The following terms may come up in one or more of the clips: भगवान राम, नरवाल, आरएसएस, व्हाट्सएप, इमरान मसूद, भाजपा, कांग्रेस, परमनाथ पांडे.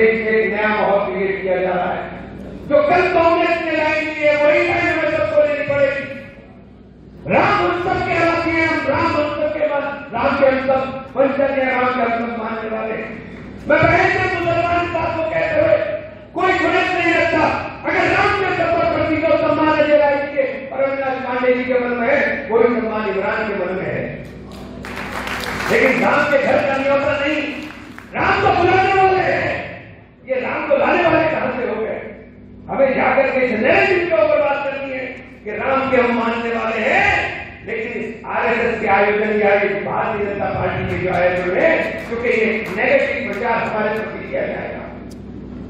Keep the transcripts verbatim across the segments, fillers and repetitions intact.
प्रदेश में एक नया माहौल क्रिएट किया जा रहा है। जो कल कांग्रेस ने लाइन ली है वही लाइन हमें सबको लेनी पड़ेगी। राम उत्सव के हालांकि हम राम उत्सव के बाद राम के अंतर परिसर के राम के अंतर मानने वाले। मैं बहन से मुसलमान बात को कहते हुए कोई गलत नहीं लगता अगर राम के सफर प्रति को सम्मान दे रहा है परमनाथ पांडे जी के मन में है, कोई सम्मान इमरान के मन में है, लेकिन राम के घर का नियम पर नहीं। राम को बुलाने वाले हैं, ये राम को लाने वाले कहां से हो गए? हमें जाकर के इस नए दिन के ऊपर बात करनी है कि राम के हम मानने वाले हैं, लेकिन आरएसएस के आयोजन या भारतीय जनता पार्टी के जो आयोजन है, क्योंकि ये नेगेटिव प्रचार हमारे प्रति किया जाएगा।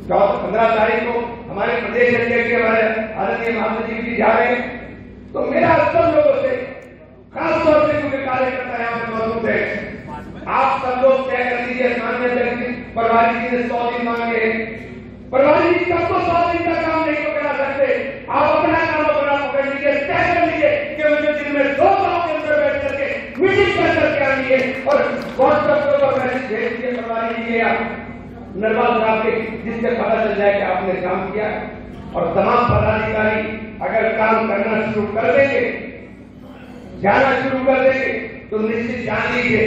चौदह पंद्रह तारीख को हमारे प्रदेश अध्यक्ष हमारे आदरणीय महामंत्री जी जा रहे हैं, तो मेरा सब लोगों से खासतौर से क्योंकि कार्यकर्ता यहाँ पे मौजूद है, आप सब लोग तय कर लीजिए। परवारी जी ने सौ दिन मांगे, परवारी जी सबको सौ दिन का काम नहीं पकड़ा सकते। आप अपना काम अपना पकड़ लीजिए, तय कर लीजिए कि मुझे दिन में दो गाँव के अंदर बैठ करके मीटिंग कर करके आइए और व्हाट्सएप पर मैसेज भेज दीजिए परवारी जी या नरवाल साहब के, जिससे पता चल जाए कि आपने काम किया। और तमाम पदाधिकारी अगर काम करना शुरू कर देंगे, जाना शुरू कर देंगे, तो निश्चित जान लीजिए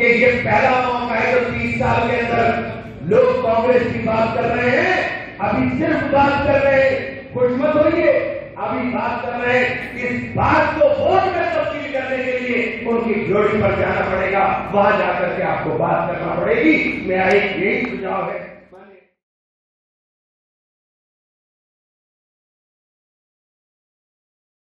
कि ये पहला मौका है जो तीस साल के अंदर लोग कांग्रेस की बात कर रहे हैं। अभी सिर्फ बात कर रहे हैं, खुश मत होइए, अभी बात कर रहे हैं। इस बात को वोट में तब्दील करने के लिए उनकी जोड़ी पर जाना पड़ेगा, वहां जाकर के आपको बात करना पड़ेगी। मेरा एक यही सुझाव है।